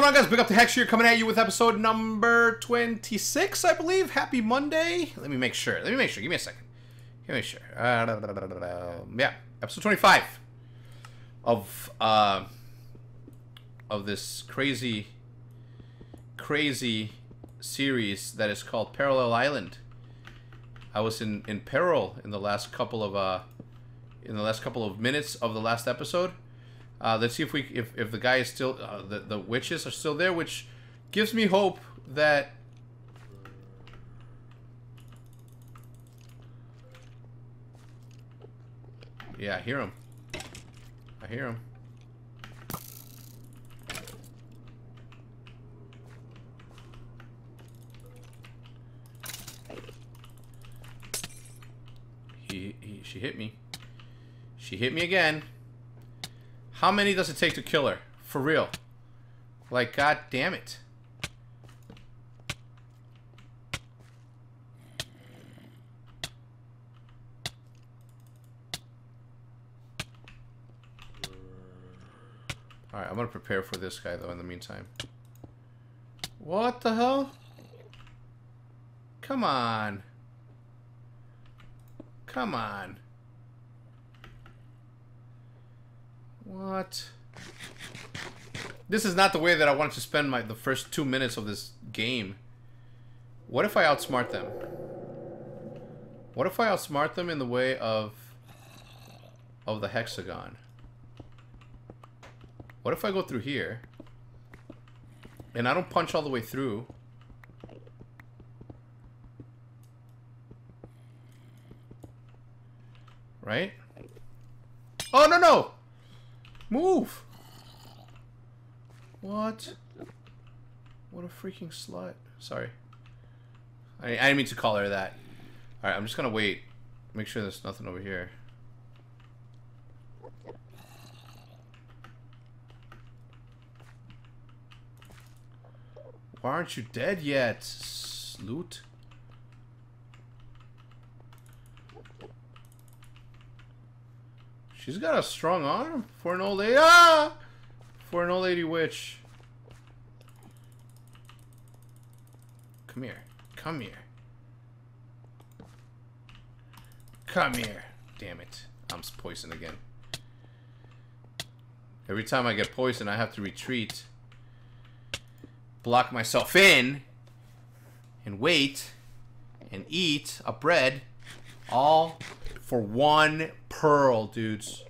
going on, guys? Big up to Hex here, coming at you with episode number 26, I believe. Happy Monday. Let me make sure. Give me a second. Yeah, episode 25 of this crazy series that is called Parallel Island. I was in peril in the last couple of minutes of the last episode. Let's see if the guy is still the witches are still there, which gives me hope that I hear him. She hit me. She hit me again. How many does it take to kill her? For real. Like, god damn it. Alright, I'm gonna prepare for this guy, though, in the meantime. What the hell? Come on. Come on. What? This is not the way that I wanted to spend the first 2 minutes of this game. What if I outsmart them? What if I outsmart them in the way of the hexagon? What if I go through here and I don't punch all the way through? Right? Oh, no, no! Move! What? What a freaking slut. Sorry. I didn't mean to call her that. Alright, I'm just gonna wait. Make sure there's nothing over here. Why aren't you dead yet, slut? She's got a strong arm for an old lady. Ah! For an old lady witch. Come here. Come here. Come here. Damn it. I'm poisoned again. Every time I get poisoned, I have to retreat. Block myself in. And wait. And eat a bread. All for one pearl, dudes.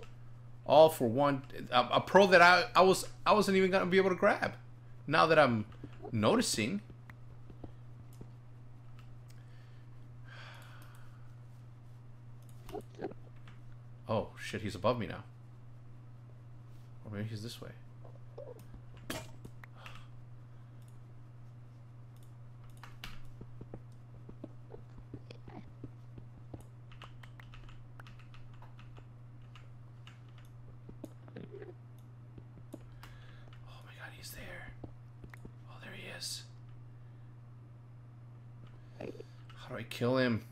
All for one, a pearl that I wasn't even gonna be able to grab. Now that I'm noticing, oh shit, he's above me now. Or maybe he's this way. Kill him.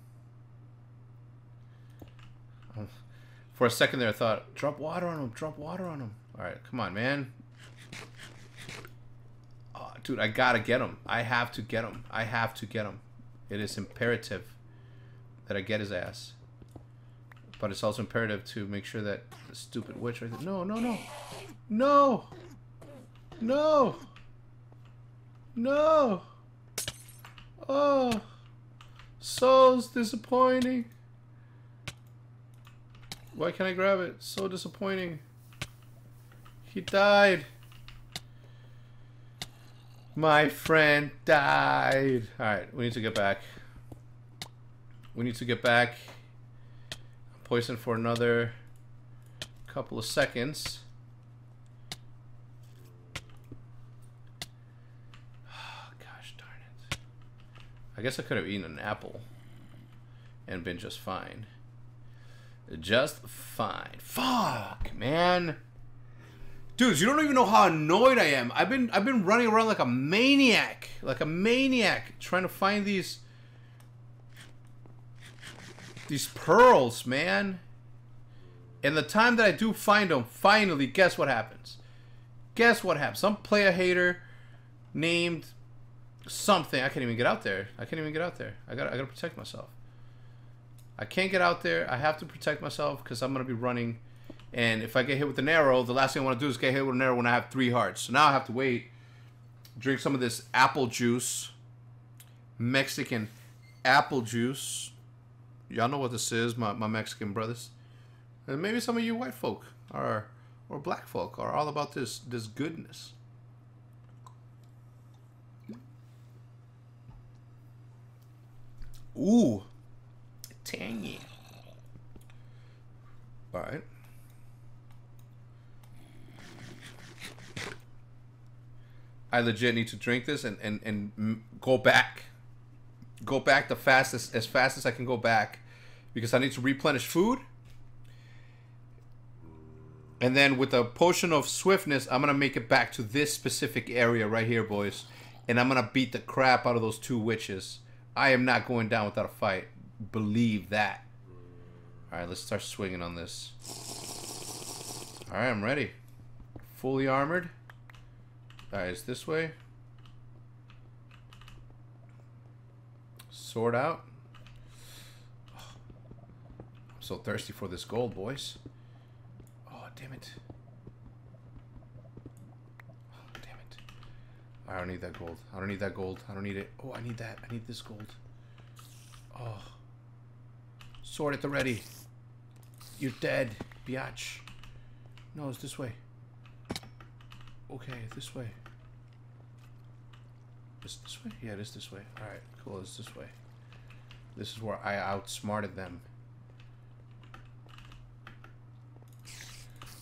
For a second there I thought, drop water on him, drop water on him. Alright, come on, man. Oh, dude, I gotta get him. I have to get him. It is imperative that I get his ass. But it's also imperative to make sure that the stupid witch right there. No, no, no. No. No. No. Oh. So disappointing. Why can't I grab it? So disappointing. He died. My friend died. Alright, we need to get back. I'm poisoned for another couple of seconds. I guess I could have eaten an apple and been just fine. Just fine. Fuck, man. Dudes, you don't even know how annoyed I am. I've been running around like a maniac. Trying to find these pearls, man. And the time that I do find them, finally, guess what happens? Some player hater named something. I can't even get out there. I can't even get out there. I gotta protect myself. I can't get out there. I have to protect myself because I'm gonna be running. And if I get hit with an arrow, the last thing I want to do is get hit with an arrow when I have 3 hearts. So now I have to wait, drink some of this apple juice, Mexican apple juice. Y'all know what this is, my Mexican brothers. And maybe some of you white folk or black folk are all about this goodness. Ooh, tangy. All right. I legit need to drink this and go back the fastest, as fast as I can go back, because I need to replenish food. And then with a potion of swiftness, I'm gonna make it back to this specific area right here, boys, and I'm gonna beat the crap out of those 2 witches. I am not going down without a fight. Believe that. All right, let's start swinging on this. All right, I'm ready. Fully armored. All right, it's this way. Sword out. Oh, I'm so thirsty for this gold, boys. Oh, damn it. Oh, damn it. I don't need that gold. I don't need that gold. I don't need it. Oh, I need that. I need this gold. Oh. Sword at the ready. You're dead, biatch. No, it's this way. Okay, this way. Is it this way? Yeah, it is this way. Alright, cool, it's this way. This is where I outsmarted them.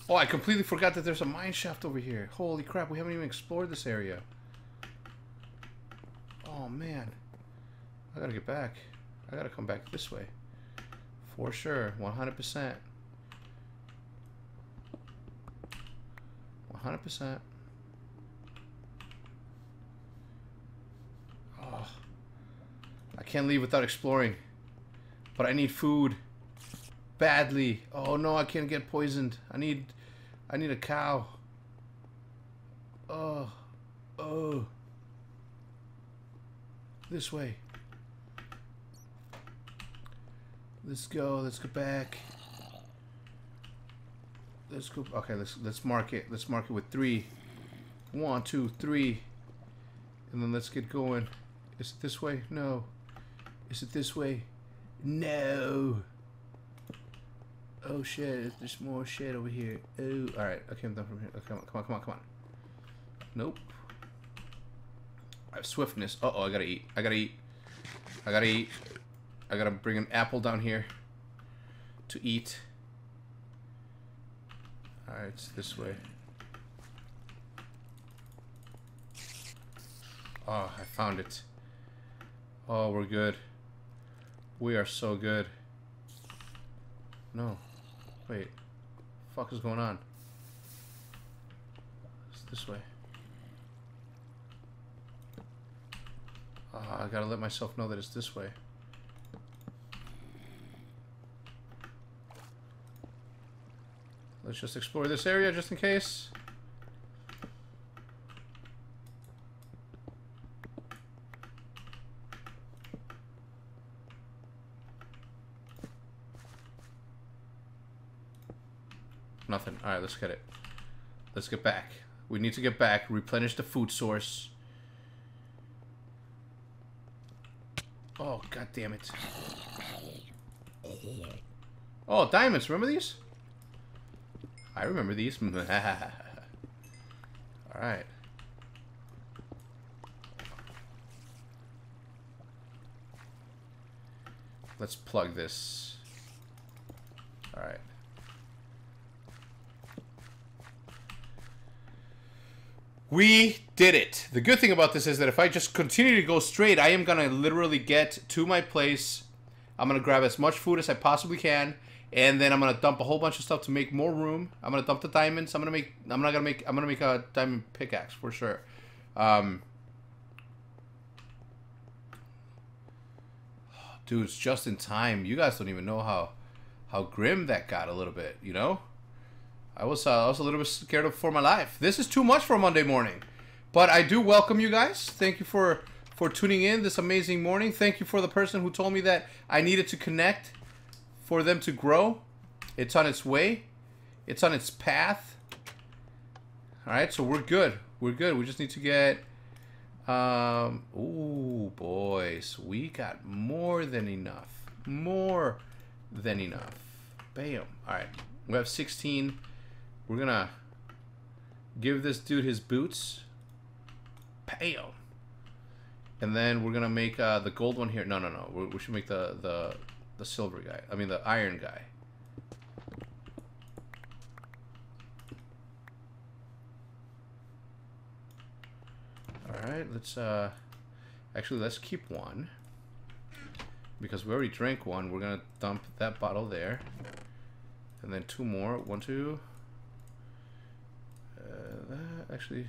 Oh, I completely forgot that there's a mine shaft over here. Holy crap, we haven't even explored this area. Oh, man. I gotta get back. I gotta come back this way. For sure, 100%. 100%. Oh, I can't leave without exploring, but I need food badly. Oh no, I can't get poisoned. I need a cow. Oh, this way. Let's go. Let's go back. Let's go. Okay, let's mark it. Let's mark it with 3. 1, 2, 3. And then let's get going. Is it this way? No. Is it this way? No. Oh shit! There's more shit over here. Oh, all right. Okay, I'm done from here. Okay, come on. Nope. I have swiftness. Uh oh, I gotta eat. I gotta bring an apple down here to eat. Alright, it's this way. Oh, I found it. Oh, we're good. We are so good. No. Wait. What the fuck is going on? It's this way. Ah, I gotta let myself know that it's this way. Let's just explore this area just in case. Nothing. Alright, let's get it. Let's get back. We need to get back, replenish the food source. Oh, god damn it. Oh, diamonds. Remember these? I remember these. Alright. Let's plug this. Alright. We did it. The good thing about this is that if I just continue to go straight, I am going to literally get to my place. I'm going to grab as much food as I possibly can. And then I'm gonna dump a whole bunch of stuff to make more room. I'm gonna dump the diamonds. I'm gonna make a diamond pickaxe for sure. Dude, it's just in time. You guys don't even know how grim that got a little bit. You know, I was a little bit scared for my life. This is too much for a Monday morning. But I do welcome you guys. Thank you for tuning in this amazing morning. Thank you for the person who told me that I needed to connect for them to grow. It's on its way. It's on its path. All right, so we're good. We're good. We just need to get... ooh, boys. We got more than enough. More than enough. Bam. All right. We have 16. We're going to give this dude his boots. Bam. And then we're going to make the gold one here. No, no, no. We should make the silver guy. I mean, the iron guy. Alright, let's actually let's keep one, because we already drank one. We're gonna dump that bottle there, and then two more. 1, 2 actually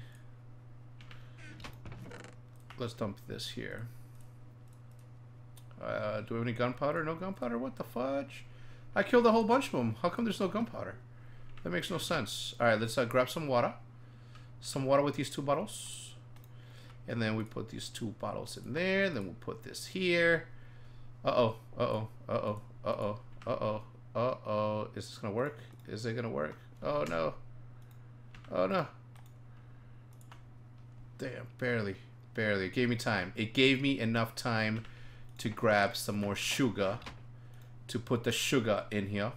let's dump this here. Do we have any gunpowder? No gunpowder? What the fudge? I killed a whole bunch of them. How come there's no gunpowder? That makes no sense. Alright, let's grab some water. Some water with these two bottles. And then we put these two bottles in there. Then we'll put this here. Uh-oh, uh-oh, uh-oh, uh-oh, uh-oh, uh-oh. Is this gonna work? Is it gonna work? Oh, no. Oh, no. Damn, barely, barely. It gave me time. It gave me enough time to grab some more sugar, to put the sugar in here.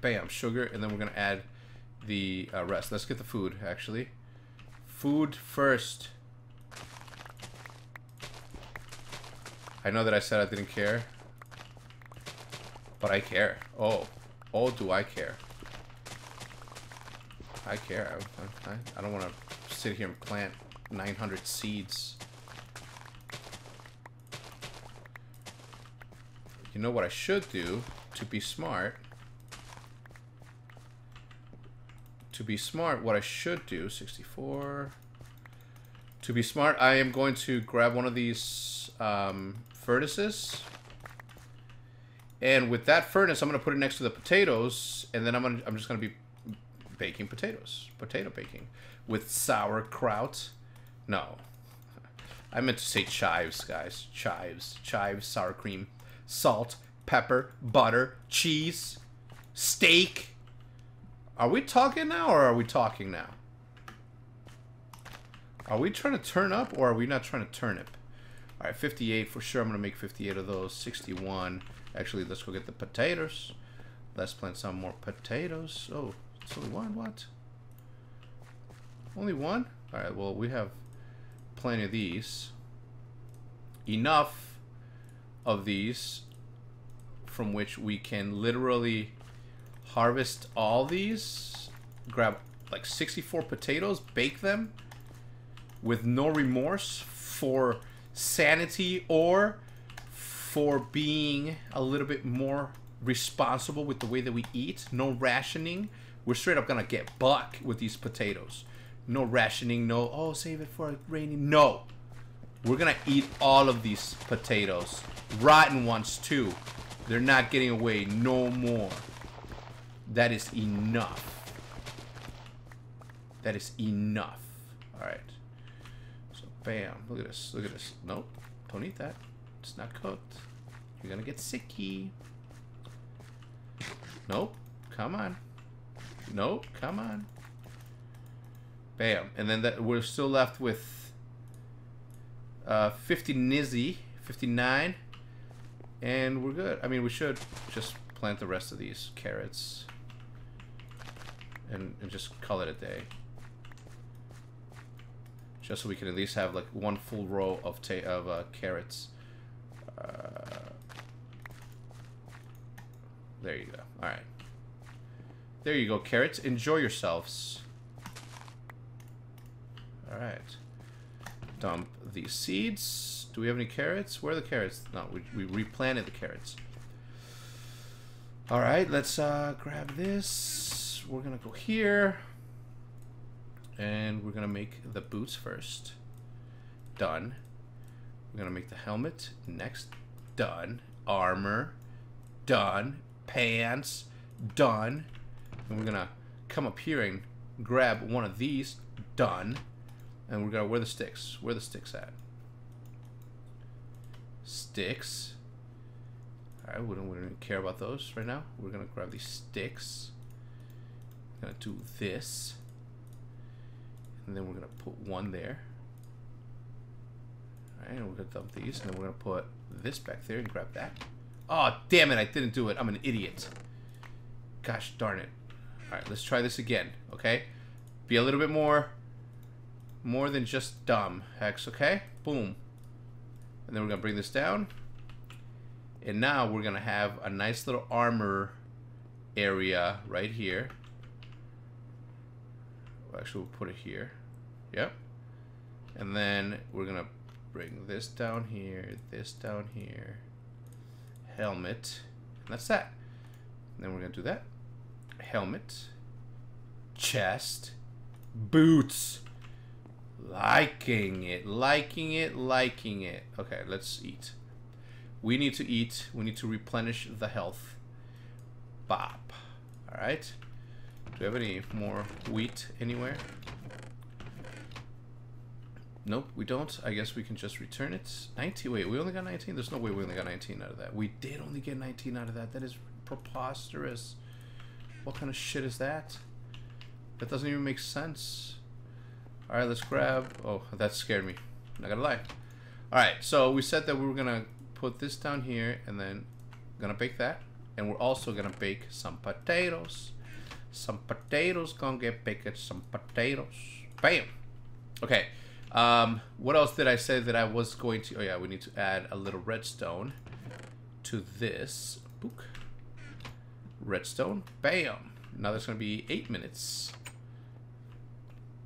Bam, sugar. And then we're gonna add the rest. Let's get the food, actually. Food first. I know that I said I didn't care, but I care. Oh, oh, do I care? I care. I don't want to sit here and plant 900 seeds. You know what I should do to be smart? To be smart, what I should do, 64. To be smart, I am going to grab one of these furnaces. And with that furnace, I'm going to put it next to the potatoes. And then I'm just going to be baking potatoes. Potato baking. With sauerkraut. No. I meant to say chives, guys. Chives. Chives, sour cream, salt, pepper, butter, cheese, steak. Are we talking now, or are we talking now? Are we trying to turn up, or are we not trying to turn up? All right, 58 for sure. I'm going to make 58 of those. 61. Actually, let's go get the potatoes. Let's plant some more potatoes. Oh, it's only one? What? Only one? All right, well, we have plenty of these. Enough of these from which we can literally... harvest all these, grab like 64 potatoes, bake them with no remorse for sanity or for being a little bit more responsible with the way that we eat. No rationing. We're straight up gonna get buck with these potatoes. No rationing, no, oh, save it for a rainy. No. We're gonna eat all of these potatoes. Rotten ones too. They're not getting away no more. That is enough. That is enough. All right. So, bam. Look at this. Look at this. Nope. Don't eat that. It's not cooked. You're going to get sicky. Nope. Come on. Nope. Come on. Bam. And then that we're still left with 50 nizzy. 59. And we're good. I mean, we should just plant the rest of these carrots. And just call it a day, just so we can at least have like one full row of carrots. There you go. All right, there you go, carrots. Enjoy yourselves. All right, dump these seeds. Do we have any carrots? Where are the carrots? No, we replanted the carrots. All right, let's grab this. We're gonna go here, and we're gonna make the boots first. Done. We're gonna make the helmet next. Done. Armor. Done. Pants. Done. And we're gonna come up here and grab one of these. Done. And we're going, where are the sticks? Where are the sticks at? Sticks. All right, we don't care about those right now. We're going to grab these sticks. We're going to do this. And then we're going to put one there. All right, and we're going to dump these. And then we're going to put this back there and grab that. Oh, damn it, I didn't do it. I'm an idiot. Gosh darn it. All right, let's try this again, okay? Be a little bit more than just dumb, Hex, okay? Boom. And then we're going to bring this down. And now we're going to have a nice little armor area right here. Actually, we'll put it here. Yep. And then we're going to bring this down here, this down here. Helmet. And that's that. And then we're going to do that. Helmet. Chest. Boots. Liking it, liking it, liking it. Okay, let's eat. We need to eat. We need to replenish the health. Bop. All right. Do we have any more wheat anywhere? Nope, we don't. I guess we can just return it. 19. Wait, we only got 19? There's no way we only got 19 out of that. We did only get 19 out of that. That is preposterous. What kind of shit is that? That doesn't even make sense. Alright, let's grab... Oh, that scared me. I'm not gonna lie. Alright, so we said that we were gonna put this down here and then gonna bake that. And we're also gonna bake some potatoes. Some potatoes gonna get baked. Some potatoes. Bam! Okay. What else did I say that I was going to... Oh yeah, we need to add a little redstone to this. Book. Redstone. Bam! Now there's gonna be 8 minutes.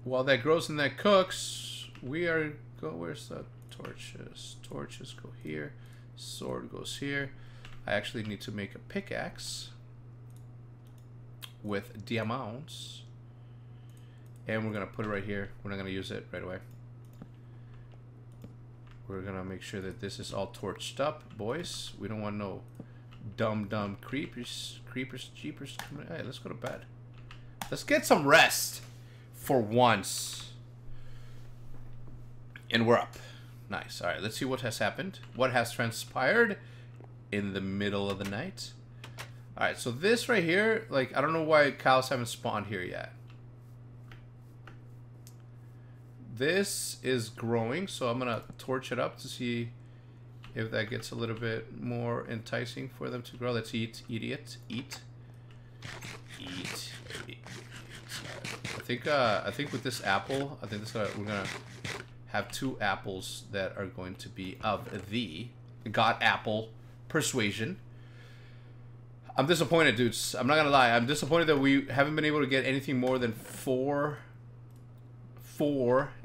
While that grows and that cooks, we are go. Where's the torches? Torches go here. Sword goes here. I actually need to make a pickaxe with diamonds, and we're gonna put it right here. We're not gonna use it right away. We're gonna make sure that this is all torched up, boys. We don't want no dumb creepers. Hey, let's go to bed. Let's get some rest. For once. And we're up. Nice. Alright, let's see what has happened. What has transpired in the middle of the night. Alright, so this right here, like, I don't know why cows haven't spawned here yet. This is growing, so I'm gonna torch it up to see if that gets a little bit more enticing for them to grow. Let's eat, idiot. Eat. Eat. Eat. I think with this apple, we're gonna have 2 apples that are going to be of the God Apple persuasion. I'm disappointed, dudes. I'm not gonna lie. I'm disappointed that we haven't been able to get anything more than 4,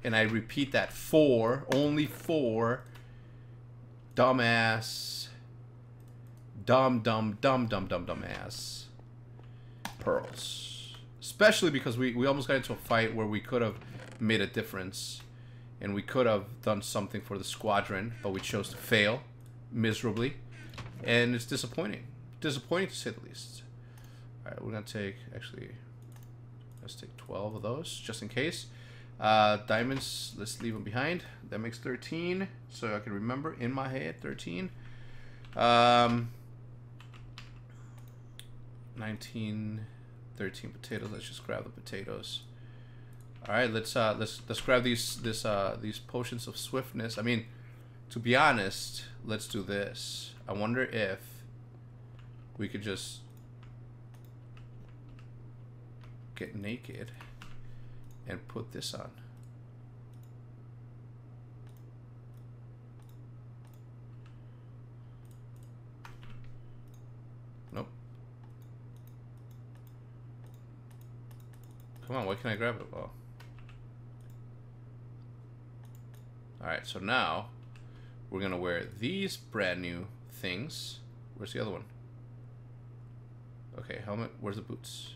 and I repeat that, 4, only 4. Dumbass, dumbass pearls. Especially because we almost got into a fight where we could have made a difference. And we could have done something for the squadron. But we chose to fail. Miserably. And it's disappointing. Disappointing to say the least. Alright, we're going to take... Actually, let's take 12 of those. Just in case. Diamonds, let's leave them behind. That makes 13. So I can remember in my head, 13. 19... 13 potatoes. Let's just grab the potatoes. All right, let's grab these potions of swiftness. I mean, to be honest, let's do this. I wonder if we could just get naked and put this on. Come on, why can't I grab it? Oh. Alright, so now we're going to wear these brand new things. Where's the other one? Okay, helmet. Where's the boots?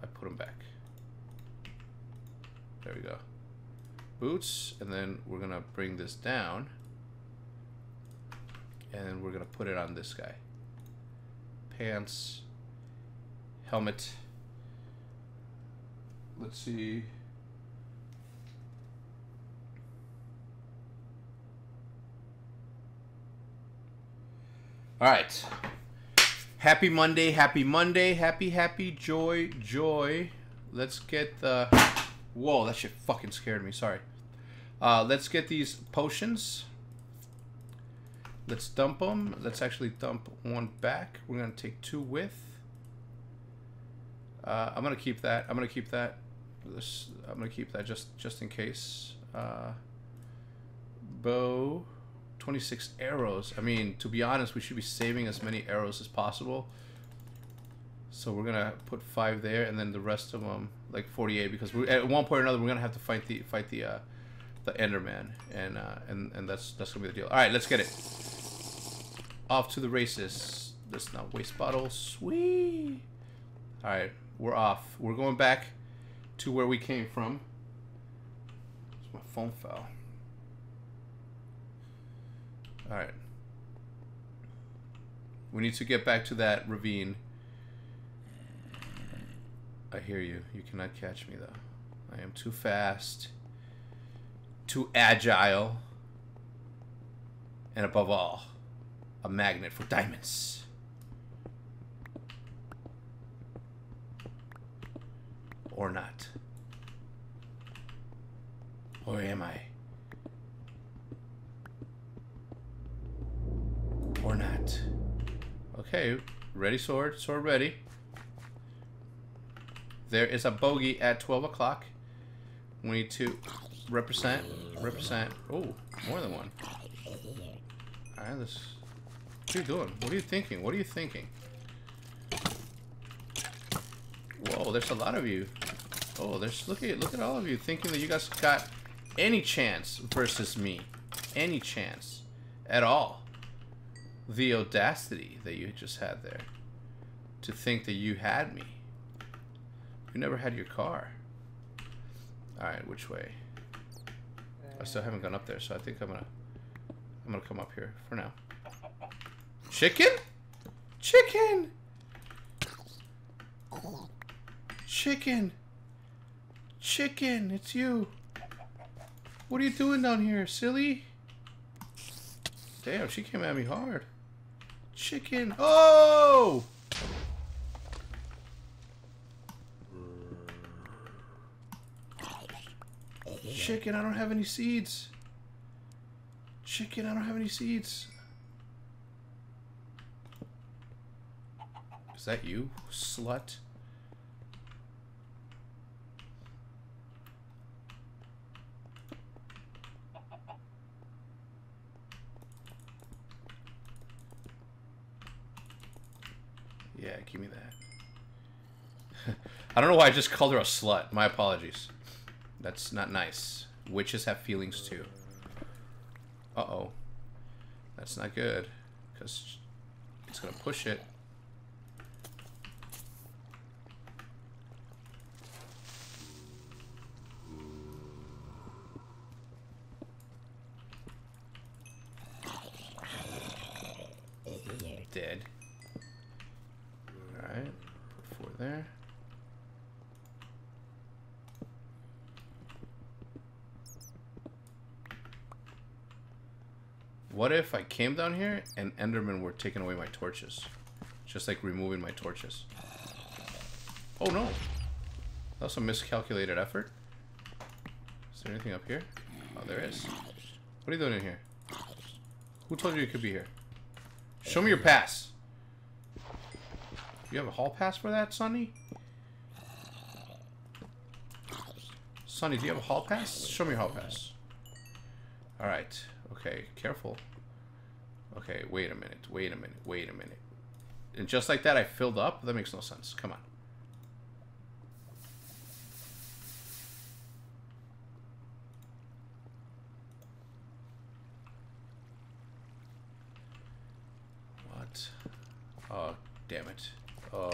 I put them back. There we go. Boots, and then we're going to bring this down. And we're going to put it on this guy. Pants. Helmet. Let's see. All right. Happy Monday, happy Monday, happy, happy, joy, joy. Let's get the... Whoa, that shit fucking scared me, sorry. Let's get these potions. Let's dump them. Let's actually dump one back. We're going to take two with. I'm going to keep that. I'm going to keep that. I'm going to keep that just in case. Bow. 26 arrows. I mean, to be honest, we should be saving as many arrows as possible. So we're going to put 5 there, and then the rest of them, like 48, because we, at one point or another, we're going to have to fight the Enderman, and that's going to be the deal. All right, let's get it. Off to the races. That's not waste bottle. Sweet. All right, we're off. We're going back to where we came from. It's my phone fell. All right. We need to get back to that ravine. I hear you. You cannot catch me, though. I am too fast, too agile, and above all, a magnet for diamonds. Or not. Or am I? Or not. Okay, ready sword, sword ready. There is a bogey at 12 o'clock. We need to represent. Oh, more than one. All right, this. What are you doing? What are you thinking? What are you thinking? Whoa, there's a lot of you. Oh, there's look at all of you thinking that you guys got any chance versus me, any chance at all. The audacity that you just had there to think that you had me. You never had your car. All right, which way? I still haven't gone up there, so I think I'm gonna come up here for now. Chicken? Chicken! Chicken! Chicken, it's you. What are you doing down here, silly? Damn, she came at me hard. Chicken. Oh! Chicken, I don't have any seeds. Chicken, I don't have any seeds. Is that you, slut? Yeah, give me that. I don't know why I just called her a slut. My apologies. That's not nice. Witches have feelings too. Uh-oh. That's not good. Because it's going to push it. Dead. Alright. Put 4 there. What if I came down here and Endermen were taking away my torches? Just like removing my torches. Oh no! That was a miscalculated effort. Is there anything up here? Oh, there is. What are you doing in here? Who told you could be here? Show me your pass. You have a hall pass for that, Sonny? Sonny, do you have a hall pass? Show me your hall pass. Alright. Okay, careful. Okay, wait a minute, wait a minute, wait a minute. And just like that, I filled up? That makes no sense. Come on. What? Oh, damn it. Oh.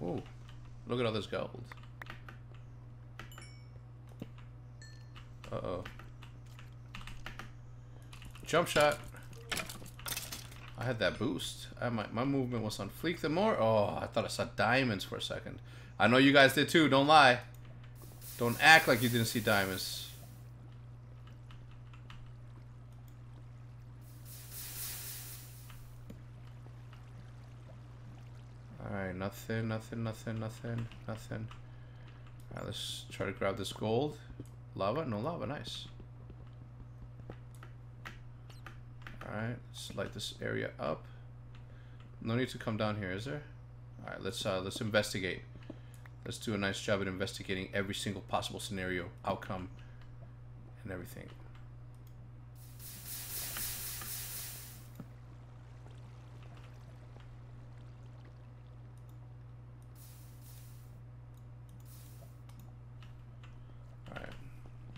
Whoa. Look at all this gold. Uh-oh. Jump shot. I had that boost. My movement was on fleek the more. Oh, I thought I saw diamonds for a second. I know you guys did too. Don't lie. Don't act like you didn't see diamonds. Alright, nothing. Alright, let's try to grab this gold. Lava? No lava, nice. Alright, let's light this area up. No need to come down here, is there? Alright, let's investigate. Let's do a nice job at investigating every single possible scenario, outcome, and everything.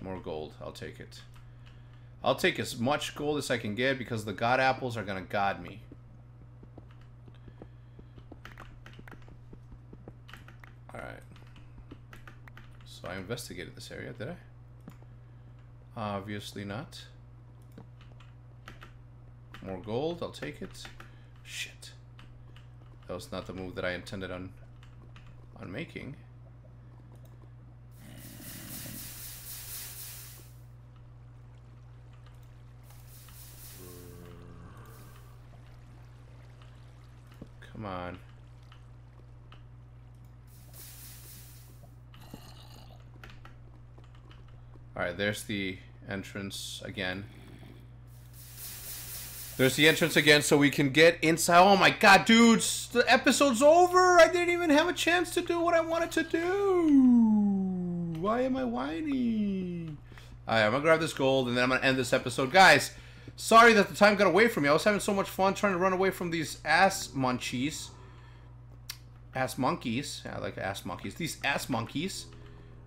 More gold. I'll take it. I'll take as much gold as I can get because the god apples are gonna god me. Alright. So I investigated this area, did I? Obviously not. More gold. I'll take it. Shit. That was not the move that I intended on making. Come on. Alright, there's the entrance again. There's the entrance again so we can get inside. Oh my god, dudes! The episode's over! I didn't even have a chance to do what I wanted to do! Why am I whiny? Alright, I'm gonna grab this gold and then I'm gonna end this episode. Guys! Sorry that the time got away from me. I was having so much fun trying to run away from these ass munchies. Ass monkeys. Yeah, I like ass monkeys. These ass monkeys.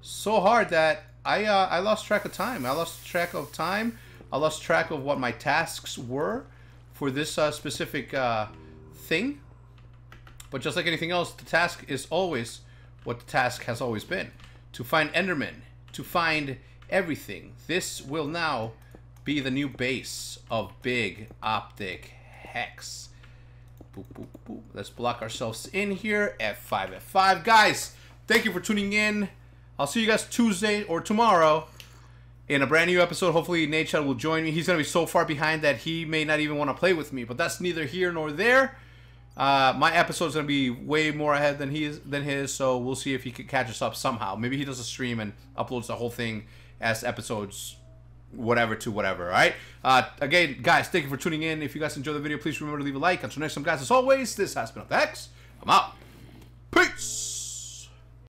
So hard that I lost track of time. I lost track of what my tasks were for this specific thing. But just like anything else, the task is always what the task has always been. To find Enderman. To find everything. This will now be the new base of Big OpTic Hex. Boop, boop, boop. Let's block ourselves in here. F5, F5. Guys, thank you for tuning in. I'll see you guys Tuesday or tomorrow in a brand new episode. Hopefully, Natechad will join me. He's going to be so far behind that he may not even want to play with me, but that's neither here nor there. My episode's going to be way more ahead than his, so we'll see if he can catch us up somehow. Maybe he does a stream and uploads the whole thing as episodes, whatever to whatever. All right, again guys, thank you for tuning in. If you guys enjoyed the video, please remember to leave a like. Until next time guys, as always, this has been OpTic. I'm out.